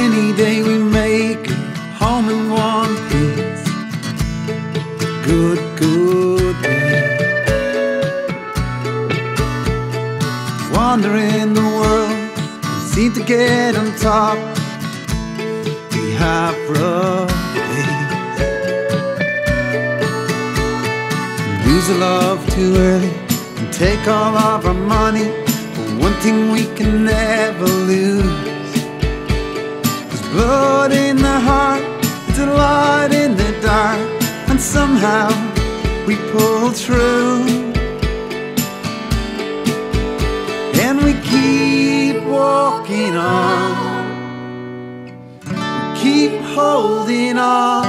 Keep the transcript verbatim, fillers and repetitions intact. Any day we make it home in one piece. Good, good day. Wandering the world, seem to get on top. We have rough days. Lose our love too early and take all of our money. But one thing we can never lose, blood in the heart, it's a light in the dark, and somehow we pull through. And we keep walking on, we keep holding on.